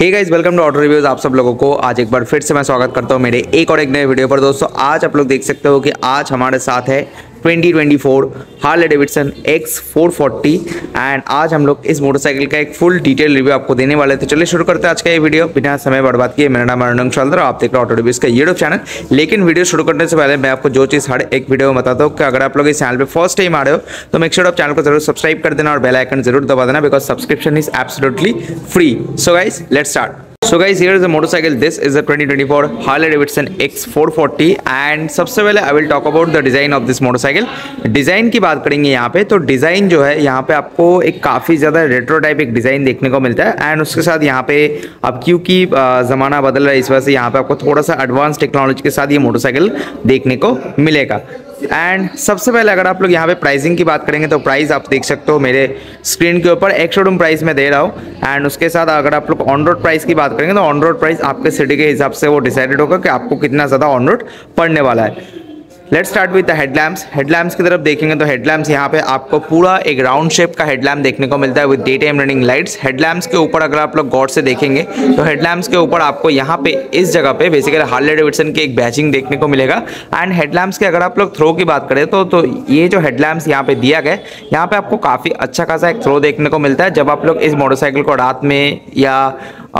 Hey guys, welcome to auto reviews. आप सब लोगों को आज एक बार फिर से मैं स्वागत करता हूं मेरे एक और एक नए वीडियो पर। दोस्तों आज आप लोग देख सकते हो कि आज हमारे साथ है 2024 हार्ले डेविडसन X440 एंड आज हम लोग इस मोटरसाइकिल का एक फुल डिटेल रिव्यू आपको देने वाले हैं। तो चलिए शुरू करते हैं आज का ये वीडियो बिना समय बर्बाद किए। मेरा नाम अरुण चंद्र, आप देख रहे हो ऑटो रिव्यूज का यूट्यूब चैनल। लेकिन वीडियो शुरू करने से पहले मैं आपको जो चीज़ हर एक वीडियो में बताता हूँ कि अगर आप लोग इस चैनल पर फर्स्ट टाइम आ रहे हो तो मेक श्योर आप चैनल को जरूर सब्सक्राइब कर देना और बेल आइकन जरूर दबा देना, because subscription is absolutely free. So guys let's start. So guys, here is the motorcycle. This is the 2024 Harley Davidson X440 and सबसे पहले I will talk about the design of this motorcycle. Design की बात करेंगे यहाँ पे, तो design जो है यहाँ पे आपको एक काफ़ी ज़्यादा रेट्रो टाइप एक डिज़ाइन देखने को मिलता है एंड उसके साथ यहाँ पे अब क्योंकि ज़माना बदल रहा है इस वजह से यहाँ पे आपको थोड़ा सा एडवांस टेक्नोलॉजी के साथ ये मोटरसाइकिल देखने को मिलेगा। एंड सबसे पहले अगर आप लोग यहाँ पे प्राइसिंग की बात करेंगे तो प्राइस आप देख सकते हो मेरे स्क्रीन के ऊपर एक्स शोरूम प्राइस में दे रहा हूँ एंड उसके साथ अगर आप लोग ऑन रोड प्राइस की बात करेंगे तो ऑन रोड प्राइस आपके सिटी के हिसाब से वो डिसाइडेड होगा कि आपको कितना ज़्यादा ऑन रोड पड़ने वाला है। Let's start with the headlamps. Headlamps की तरफ देखेंगे तो हेडलैम्प्स यहाँ पे आपको पूरा एक राउंड शेप का हेडलैम्प देखने को मिलता है with day time running lights. Headlamps के ऊपर अगर आप लोग गौर से देखेंगे तो हेडलैम्प्स के ऊपर आपको यहाँ पे इस जगह पे बेसिकली हार्ले डेविडसन की एक बैचिंग देखने को मिलेगा। एंड हेडलैम्प्स के अगर आप लोग थ्रो की बात करें तो ये जो हेडलैम्प्स यहाँ पे दिया गया है यहाँ पे आपको काफ़ी अच्छा खासा एक थ्रो देखने को मिलता है। जब आप लोग इस मोटरसाइकिल को रात में या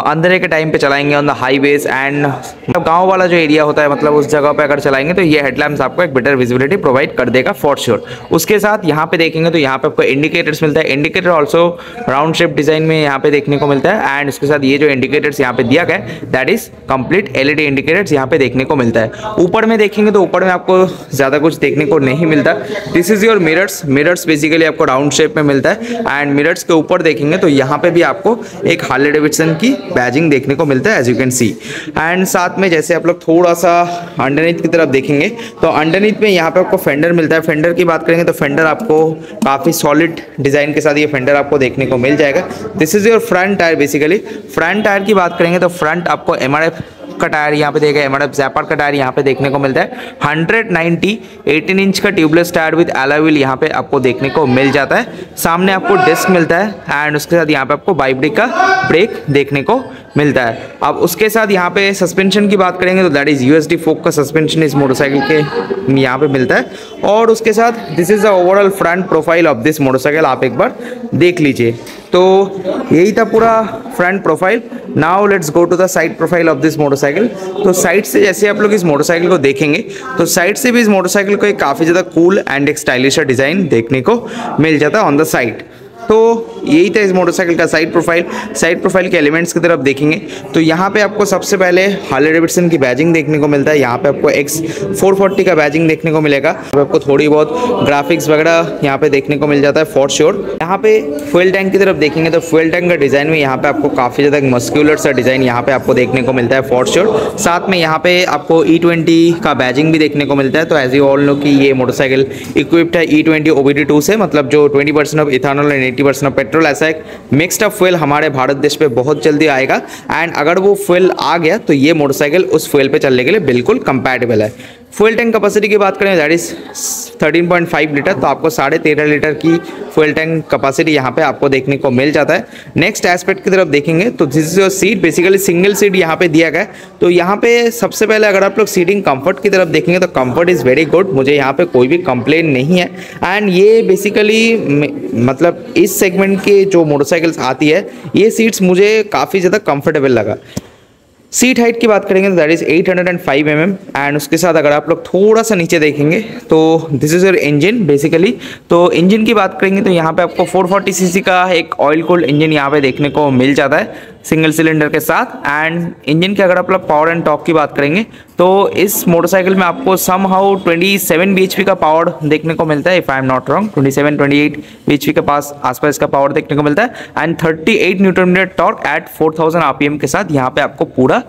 अंधेरे के टाइम पे चलाएंगे ऑन द हाईवेज एंड गांव वाला जो एरिया होता है मतलब उस जगह पे अगर चलाएंगे तो ये हेडलैम्प्स आपको एक बेटर विजिबिलिटी प्रोवाइड कर देगा फॉर श्योर। उसके साथ यहाँ पे देखेंगे तो यहाँ पे आपको इंडिकेटर्स मिलता है। Indicator also round shape design में यहाँ पे देखने को मिलता है एंड उसके साथ ये जो इंडिकेटर्स यहाँ पे दिया गया है that is complete LED indicators यहाँ पे देखने को मिलता है। ऊपर में देखेंगे तो ऊपर में आपको ज़्यादा कुछ देखने को नहीं मिलता। This is your mirrors. Mirrors basically आपको राउंड शेप में मिलता है एंड मिरर्स के ऊपर देखेंगे तो यहाँ पे भी आपको एक हार्ले डेविडसन की बैजिंग देखने को मिलता है as you can see. And साथ में जैसे आप लोग थोड़ा सा अंडरनीथ की तरफ देखेंगे तो अंडरनीथ में यहाँ पे आपको फेंडर मिलता है। फेंडर की बात करेंगे तो फेंडर आपको काफ़ी सॉलिड डिज़ाइन के साथ ये फेंडर आपको देखने को मिल जाएगा। This is your front tyre. Basically front tyre की बात करेंगे तो फ्रंट आपको MRF का टायर यहाँ पे देगा, MRF Zapper का टायर यहाँ पे देखने को मिलता है। 190 18 इंच का tubeless tyre with alloy wheel यहाँ पे आपको देखने को मिल जाता है। सामने आपको डिस्क मिलता है एंड उसके साथ यहाँ पे आपको बाइब्रिक का ब्रेक देखने को मिलता है। अब उसके साथ यहाँ पे सस्पेंशन की बात करेंगे तो दैट इज USD फोक का सस्पेंशन इस मोटरसाइकिल के यहाँ पे मिलता है। और उसके साथ this is the overall front profile of this motorcycle, आप एक बार देख लीजिए। तो यही था पूरा front profile. Now let's go to the side profile of this motorcycle. तो साइड से जैसे आप लोग इस मोटरसाइकिल को देखेंगे तो साइड से भी इस मोटरसाइकिल को एक काफ़ी ज़्यादा कूल एंड एक स्टाइलिश डिज़ाइन देखने को मिल जाता है ऑन द साइड। तो यही था इस मोटरसाइकिल का साइड प्रोफाइल। साइड प्रोफाइल के एलिमेंट्स की तरफ देखेंगे तो यहाँ पे आपको सबसे पहले हार्ले डेविडसन की बैजिंग देखने को मिलता है। यहाँ पे आपको X440 का बैजिंग देखने को मिलेगा। आपको थोड़ी बहुत ग्राफिक्स वगैरह यहाँ पे देखने को मिल जाता है फॉर श्योर। यहाँ पे फ्यूल टैंक की तरफ देखेंगे तो फ्यूल टैंक का डिज़ाइन में यहाँ पे आपको काफ़ी ज़्यादा मस्क्यूलर सा डिज़ाइन यहाँ पे आपको देखने को मिलता है फॉर श्योर। साथ में यहाँ पे आपको E20 का बैजिंग भी देखने को मिलता है। तो एज यू ऑल नो कि ये मोटरसाइकिल इक्विप्ड है E20 OBD2 से, मतलब जो 20% of ethanol and 80% of petrol ऐसा एक मिक्सड अप फ्यूल हमारे भारत देश पे बहुत जल्दी आएगा एंड अगर वो फ्यूल आ गया तो ये मोटरसाइकिल उस फ्यूल पे चलने के लिए बिल्कुल कंपैटिबल है। फ्यूल टैंक कैपेसिटी की बात करें दैट इज 13.5 लीटर, तो आपको 13.5 लीटर की फ्यूल टैंक कैपेसिटी यहाँ पे आपको देखने को मिल जाता है। नेक्स्ट एस्पेक्ट की तरफ देखेंगे तो this is your seat. Basically single seat यहाँ पे दिया गया है। तो यहाँ पे सबसे पहले अगर आप लोग सीटिंग कंफर्ट की तरफ देखेंगे तो कंफर्ट इज़ वेरी गुड। मुझे यहाँ पे कोई भी कंप्लेन नहीं है एंड ये बेसिकली मतलब इस सेगमेंट के जो मोटरसाइकिल्स आती है ये सीट्स मुझे काफ़ी ज़्यादा कंफर्टेबल लगा। सीट हाइट की बात करेंगे तो दैट इज़ 805 mm एंड उसके साथ अगर आप लोग थोड़ा सा नीचे देखेंगे तो this is your engine. Basically तो इंजन की बात करेंगे तो यहाँ पे आपको 440 सीसी का एक ऑयल कूल्ड इंजन यहाँ पे देखने को मिल जाता है सिंगल सिलेंडर के साथ। एंड इंजन के अगर आप लोग पावर एंड टॉर्क की बात करेंगे तो इस मोटरसाइकिल में आपको सम हाउ 27 bhp का पावर देखने को मिलता है। If I am not wrong 28 bhp के पास आसपास इसका पावर देखने को मिलता है and 38 Nm torque at 4000 rpm के साथ यहाँ पे आपको पूरा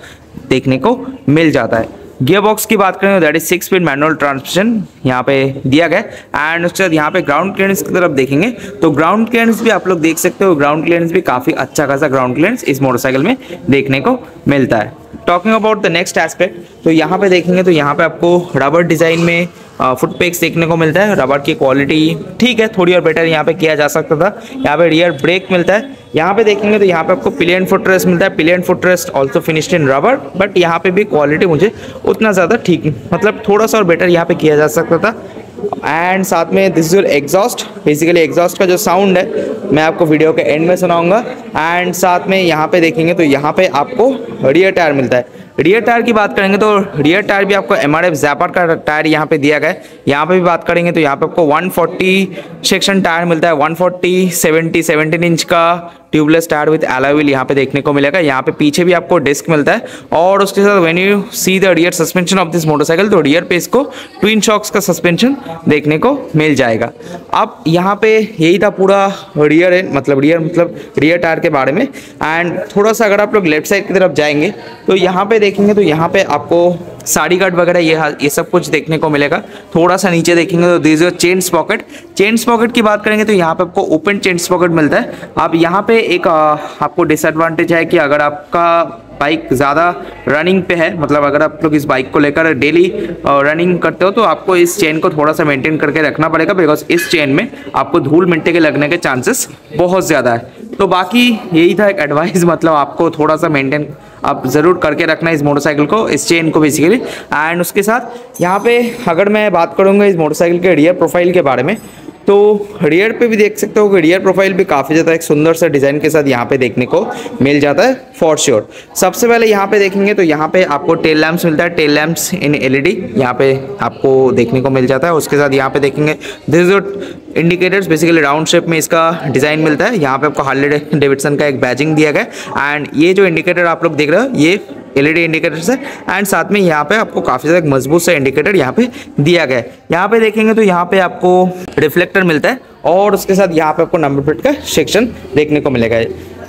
देखने को मिल जाता है। गियर बॉक्स की बात करें तो that is 6 speed manual transmission यहाँ पे दिया गया एंड उसके बाद यहाँ पे ग्राउंड क्लियरेंस की तरफ देखेंगे तो ग्राउंड क्लियरेंस भी आप लोग देख सकते हो। ग्राउंड क्लियरेंस भी काफ़ी अच्छा खासा ग्राउंड क्लियरेंस इस मोटरसाइकिल में देखने को मिलता है। Talking about the next aspect तो यहाँ पे देखेंगे तो यहाँ पे आपको रबर डिज़ाइन में फुटपेक्स देखने को मिलता है। रबर की क्वालिटी ठीक है, थोड़ी और बेटर यहाँ पे किया जा सकता था। यहाँ पे रियर ब्रेक मिलता है। यहाँ पे देखेंगे तो यहाँ पे आपको पिलियन फुटरेस्ट मिलता है। Pillion footrest also finished in rubber, but यहाँ पे भी क्वालिटी मुझे उतना ज़्यादा ठीक, मतलब थोड़ा सा और बेटर यहाँ पे किया जा सकता था। एंड साथ में this is exhaust, basically exhaust का जो साउंड है मैं आपको वीडियो के एंड में सुनाऊँगा। एंड साथ में यहाँ पे देखेंगे तो यहाँ पे आपको रियर टायर मिलता है। रियर टायर की बात करेंगे तो रियर टायर भी आपको एमआरएफ ज़ैपर का टायर यहाँ पे दिया गया है। यहाँ पे भी बात करेंगे तो यहाँ पे आपको 140 सेक्शन टायर मिलता है। 140 17 इंच का tubeless tyre with alloy wheel यहाँ पे देखने को मिलेगा। यहाँ पे पीछे भी आपको डिस्क मिलता है। और उसके साथ when you see the rear suspension of this motorcycle, तो रियर पे इसको ट्विन शॉक्स का सस्पेंशन देखने को मिल जाएगा। अब यहाँ पे यही था पूरा रियर एंड, मतलब रियर टायर के बारे में। एंड थोड़ा सा अगर आप लोग लेफ्ट साइड की तरफ जाएंगे तो यहाँ पे देखेंगे तो यहाँ पे आपको साड़ी कट वगैरह ये सब कुछ देखने को मिलेगा। थोड़ा सा नीचे देखेंगे तो this is chain sprocket. Chain sprocket की बात करेंगे तो यहाँ पे आपको ओपन चेन स्पॉकेट मिलता है। अब यहाँ पे एक आपको डिसएडवांटेज है कि अगर आपका बाइक ज़्यादा रनिंग पे है, मतलब अगर आप लोग इस बाइक को लेकर डेली रनिंग करते हो तो आपको इस चेन को थोड़ा सा मेंटेन करके रखना पड़ेगा, बिकॉज इस चेन में आपको धूल मिट्टी के लगने के चांसेस बहुत ज़्यादा है। तो बाकी यही था एक एडवाइस, मतलब आपको थोड़ा सा मेंटेन आप ज़रूर करके रखना इस मोटरसाइकिल को, इस चेन को बेसिकली। एंड उसके साथ यहाँ पे अगर मैं बात करूँगा इस मोटरसाइकिल के रियर प्रोफाइल के बारे में, तो रियर पे भी देख सकते हो कि रियर प्रोफाइल भी काफ़ी ज़्यादा एक सुंदर सा डिज़ाइन के साथ यहाँ पे देखने को मिल जाता है फॉर श्योर। सबसे पहले यहाँ पे देखेंगे तो यहाँ पे आपको टेल लैम्प्स मिलता है। टेल लैम्प्स इन एलईडी यहाँ पे आपको देखने को मिल जाता है। उसके साथ यहाँ पे देखेंगे this is indicators, basically round shape में इसका डिज़ाइन मिलता है। यहाँ पर आपको हार्ले डेविडसन का एक बैजिंग दिया गया। एंड ये जो इंडिकेटर आप लोग देख रहे हो ये एलईडी इंडिकेटर्स है। एंड साथ में यहाँ पे आपको काफ़ी ज़्यादा मजबूत सा इंडिकेटर यहाँ पे दिया गया है। यहाँ पे देखेंगे तो यहाँ पे आपको रिफ्लेक्टर मिलता है और उसके साथ यहाँ पे आपको नंबर प्लेट का सेक्शन देखने को मिलेगा।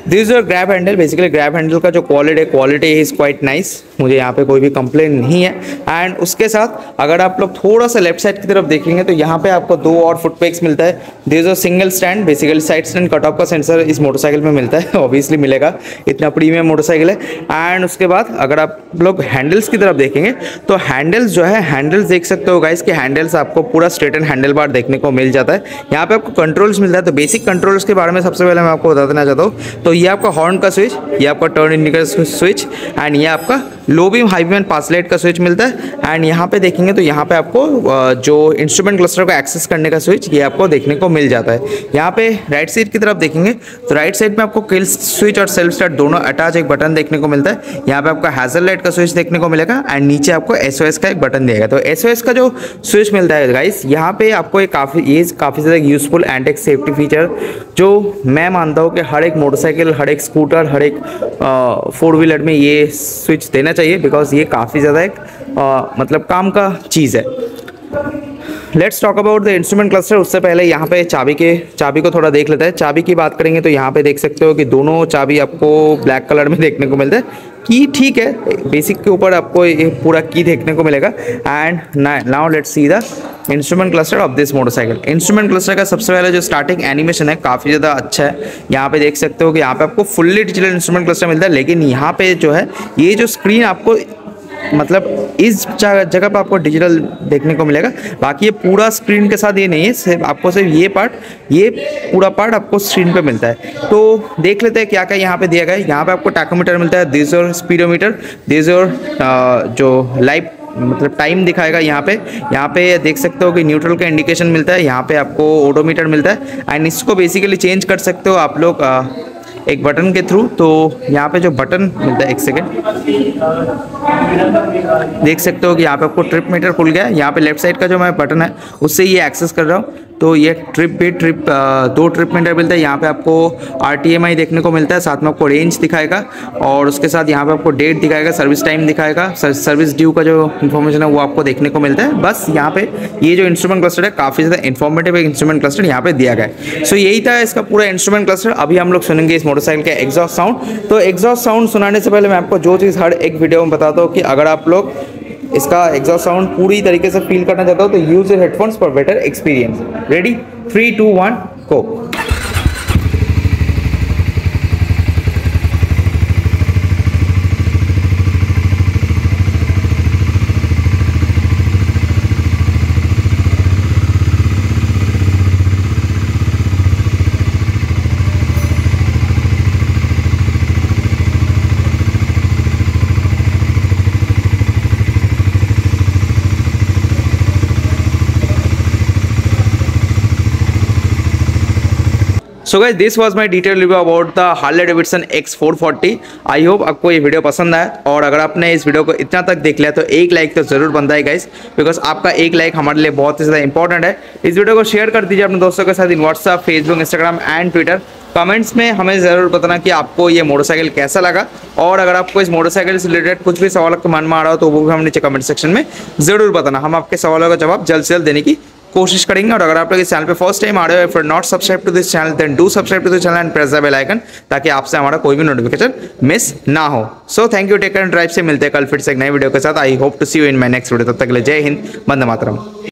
This is grab handle, basically grab handle का जो क्वालिटी इज़ क्वाइट नाइस, मुझे यहाँ पे कोई भी कंप्लेन नहीं है। एंड उसके साथ अगर आप लोग थोड़ा सा लेफ्ट साइड की तरफ देखेंगे तो यहाँ पे आपको दो और फुटपेक्स मिलता है। This is single stand, basically side stand cut off का सेंसर इस मोटरसाइकिल में मिलता है, ऑब्वियसली मिलेगा, इतना प्रीमियम मोटरसाइकिल है। एंड उसके बाद अगर आप लोग हैंडल्स की तरफ देखेंगे तो हैंडल्स जो है, हैंडल्स देख सकते हो गाइस कि हैंडल्स आपको पूरा स्ट्रेट एंड हैंडल बार देखने को मिल जाता है। यहाँ पर आपको कंट्रोल्स मिलता है। तो बेसिक कंट्रोल्स के बारे में सबसे पहले मैं आपको बता देना चाहता हूँ, तो ये आपका हॉर्न का स्विच, ये आपका टर्न इंडिकेटर स्विच, एंड ये आपका low beam high beam and pass light का स्विच मिलता है। एंड यहाँ पे देखेंगे तो यहाँ पे आपको जो इंस्ट्रूमेंट क्लस्टर को एक्सेस करने का स्विच ये आपको देखने को मिल जाता है। यहाँ पे राइट साइड की तरफ देखेंगे तो राइट साइड में आपको किल स्विच और सेल्फ स्टार्ट दोनों अटैच एक बटन देखने को मिलता है। यहाँ पे आपको हैजल लाइट का स्विच देखने को मिलेगा एंड नीचे आपको एसओएस का एक बटन दिया गया। तो एसओएस का जो स्विच मिलता है गाइस, यहाँ पे आपको एक काफ़ी ज़्यादा यूजफुल एंड एक सेफ्टी फीचर जो मैं मानता हूँ कि हर एक मोटरसाइकिल, हर एक स्कूटर, हर एक फोर व्हीलर में ये स्विच देना चाहिए, बिकॉज ये काफ़ी ज़्यादा एक मतलब काम का चीज़ है। Let's talk about the instrument cluster. उससे पहले यहाँ पे चाबी को थोड़ा देख लेते हैं। चाबी की बात करेंगे तो यहाँ पे देख सकते हो कि दोनों चाबी आपको ब्लैक कलर में देखने को मिलता है। की ठीक है, बेसिक के ऊपर आपको ये पूरा की देखने को मिलेगा। And now let's see the instrument cluster of this motorcycle. Instrument cluster का सबसे पहले जो स्टार्टिंग एनिमेशन है काफ़ी ज़्यादा अच्छा है। यहाँ पे देख सकते हो कि यहाँ पे आपको फुल्ली डिजिटल इंस्ट्रूमेंट क्लस्टर मिलता है, लेकिन यहाँ पे जो है ये जो स्क्रीन आपको मतलब इस जगह पर आपको डिजिटल देखने को मिलेगा। बाकी ये पूरा स्क्रीन के साथ ये नहीं है, सिर्फ ये पार्ट, ये पूरा पार्ट आपको स्क्रीन पे मिलता है। तो देख लेते हैं क्या क्या यहाँ पे दिया गया है। यहाँ पे आपको टैकोमीटर मिलता है, दिस और स्पीडोमीटर, दिस और जो लाइव मतलब टाइम दिखाएगा। यहाँ पे देख सकते हो कि न्यूट्रल का इंडिकेशन मिलता है। यहाँ पर आपको ओडोमीटर मिलता है एंड इसको बेसिकली चेंज कर सकते हो आप लोग एक बटन के थ्रू। तो यहाँ पे जो बटन मिलता है, एक सेकेंड, देख सकते हो कि यहाँ पे आपको ट्रिप मीटर खुल गया है। यहाँ पे लेफ्ट साइड का जो मैं बटन है उससे ये एक्सेस कर रहा हूँ, तो ये दो ट्रिप मीटर मिलता है। यहाँ पे आपको RTMI देखने को मिलता है, साथ में आपको रेंज दिखाएगा और उसके साथ यहाँ पे आपको डेट दिखाएगा, सर्विस टाइम दिखाएगा, सर्विस ड्यू का जो इन्फॉर्मेशन है वो आपको देखने को मिलता है। बस यहाँ पे ये जो इंस्ट्रूमेंट क्लस्टर है काफ़ी ज़्यादा इन्फॉर्मेटिव एक इंस्ट्रूमेंट क्लस्टर यहाँ पे दिया गया है। सो यही था इसका पूरा इंस्ट्रूमेंट क्लस्टर। अभी हम लोग सुनेंगे इस मोटरसाइकिल का एग्जॉस्ट साउंड। तो एग्जॉस्ट साउंड सुनाने से पहले मैं आपको जो चीज़ हर एक वीडियो में बताता हूँ कि अगर आप लोग इसका एग्जॉस्ट साउंड पूरी तरीके से फील करना चाहता हो तो use your headphones for better experience. Ready, 3, 2, 1 go. So guys this was my detail review about the Harley Davidson X440। I hope आपको ये वीडियो पसंद आया, और अगर आपने इस वीडियो को इतना तक देख लिया तो एक लाइक तो जरूर बनता है गाइस, बिकॉज आपका एक लाइक हमारे लिए बहुत ही ज़्यादा इंपॉर्टेंट है। इस वीडियो को शेयर कर दीजिए अपने दोस्तों के साथ इन WhatsApp, Facebook, Instagram and Twitter. Comments में हमें ज़रूर बताना कि आपको ये मोटरसाइकिल कैसा लगा, और अगर आपको इस मोटरसाइकिल से रिलेटेड कुछ भी सवाल आपके मन में आ रहा हो तो वो भी हमें नीचे कमेंट सेक्शन में ज़रूर बताना। हम आपके सवालों का जवाब जल्द से जल्द देने की कोशिश करेंगे। और अगर आप लोग इस चैनल पे फर्स्ट टाइम आ रहे हो, if you are not subscribe to this channel then do subscribe to this channel and press the bell icon, ताकि आपसे हमारा कोई भी नोटिफिकेशन मिस ना हो। So thank you, take care and drive. से मिलते हैं कल फिर से एक नई वीडियो के साथ। I hope to see you in my next video. तब तक के लिए जय हिंद, वंदे मातरम।